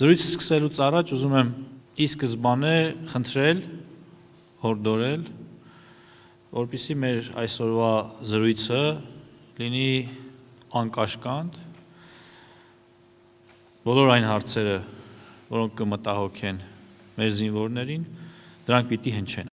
Զրույցը սկսելուց առաջ ուզում եմ ի սկզբանե խնդրել, հորդորել, որպեսզի մեր այսօրվա զրույցը լինի անկաշկանդ, բոլոր այն հարցերը, որոնք կմտահոգեն մեր զինվորներին, դրանք պիտի հնչեն։